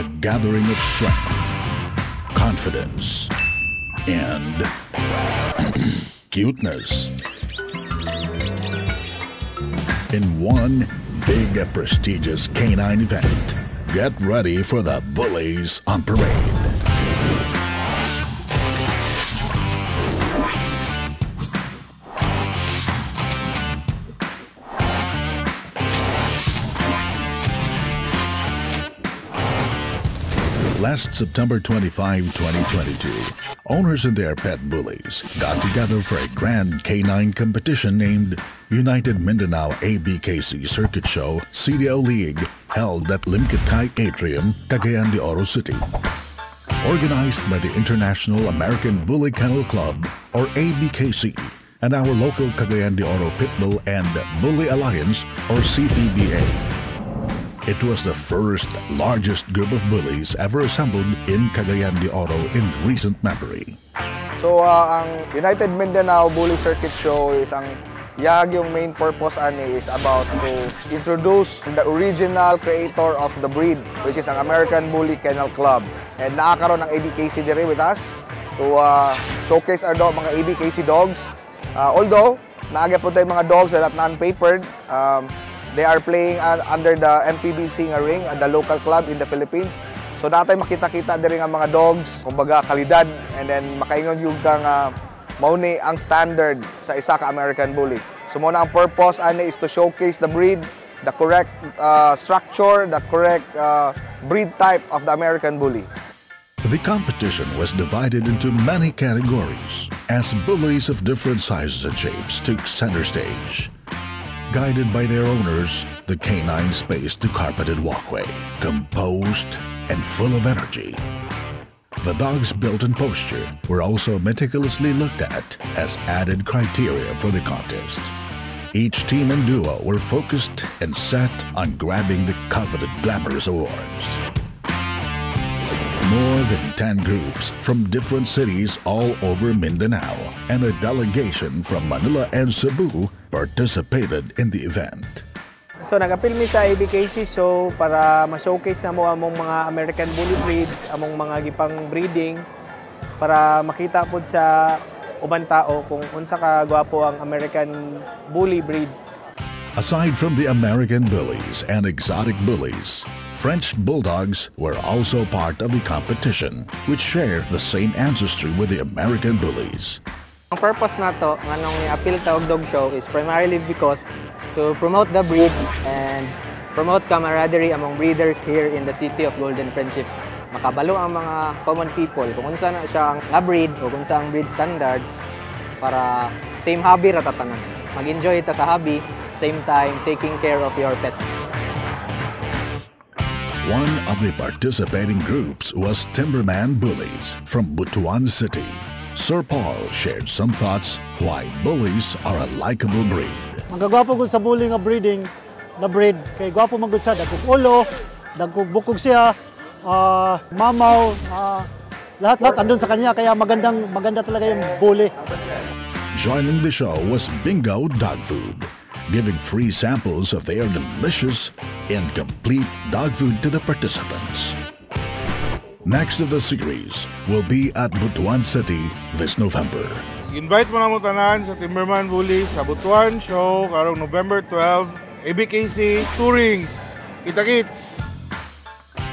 a gathering of strength, confidence, and cuteness in one big prestigious canine event. Get ready for the Bullies on Parade. Last September 25, 2022, owners and their pet bullies got together for a grand canine competition named United Mindanao ABKC Circuit Show CDO League, held at Limketkai Atrium, Cagayan de Oro City. Organized by the International American Bully Kennel Club, or ABKC, and our local Cagayan de Oro Pitbull and Bully Alliance, or CPBA. It was the first largest group of bullies ever assembled in Cagayan de Oro in recent memory. So, ang United Mindanao Bully Circuit Show is ang YAG, yung main purpose ani is about to introduce the original creator of the breed, which is ang American Bully Kennel Club. And nakakaroon ng ABKC diri with us to showcase our dog, mga ABKC dogs. Although, naagay po tayo mga dogs that non-papered, they are playing under the MPBC nga ring at the local club in the Philippines. So natay makita-kita diri nga mga dogs, kumbaga kalidad, and then makaingon yung kang mauni ang standard sa isa ka American Bully. So muna ang purpose ani is to showcase the breed, the correct structure, the correct breed type of the American Bully. The competition was divided into many categories as bullies of different sizes and shapes took center stage. Guided by their owners, the canine spaced the carpeted walkway, composed and full of energy. The dog's build and posture were also meticulously looked at as added criteria for the contest. Each team and duo were focused and set on grabbing the coveted glamorous awards. More than 10 groups from different cities all over Mindanao and a delegation from Manila and Cebu participated in the event. So nag-appeal mi sa ABKC show para ma-showcase na mo among mga American Bully breeds, among mga gipang breeding, para makita po sa ubang tao kung unsa ka gwapo ang American Bully breed. Aside from the American Bullies and exotic bullies, French Bulldogs were also part of the competition, which share the same ancestry with the American Bullies. Ang purpose nato nganong i-appeal sa dog show is primarily because to promote the breed and promote camaraderie among breeders here in the city of Golden Friendship. Makabalo ang mga common people kung unsa na siya ang breed o kung sa ang breed standards para same hobby ra ta tanan. Mag-enjoy ta sa hobby, same time taking care of your pets. One of the participating groups was Timberman Bullies from Butuan City. Sir Paul shared some thoughts why bullies are a likable breed. Magagwapo gud sa bully nga breeding na breed kay gwapo man gud sa dagkog ulo, dagkog bukog siya, mamaw, lahat-lahat andun sa kanya kaya maganda talaga yung bully. Joining the show was Bingo Dog Food, giving free samples of their delicious and complete dog food to the participants. Next of the series will be at Butuan City this November. Invite mo na mo tanan sa Timberman Bullies sa Butuan Show karong November 12, ABKC Tourings. Kita-kits!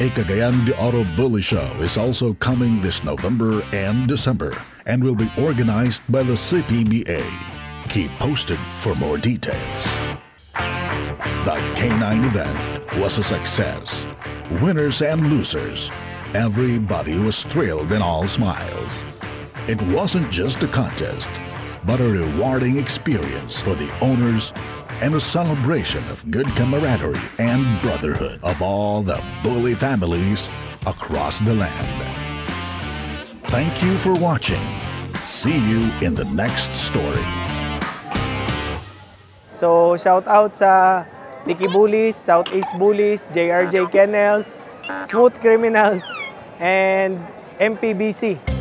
A Cagayan de Oro Bully Show is also coming this November and December and will be organized by the CPBA. Keep posted for more details. The K9 event was a success. Winners and losers. Everybody was thrilled and all smiles. It wasn't just a contest, but a rewarding experience for the owners and a celebration of good camaraderie and brotherhood of all the bully families across the land. Thank you for watching. See you in the next story. So shout out sa Nikki Bullies, Southeast Bullies, JRJ Kennels, Smooth Criminals, and MPBC.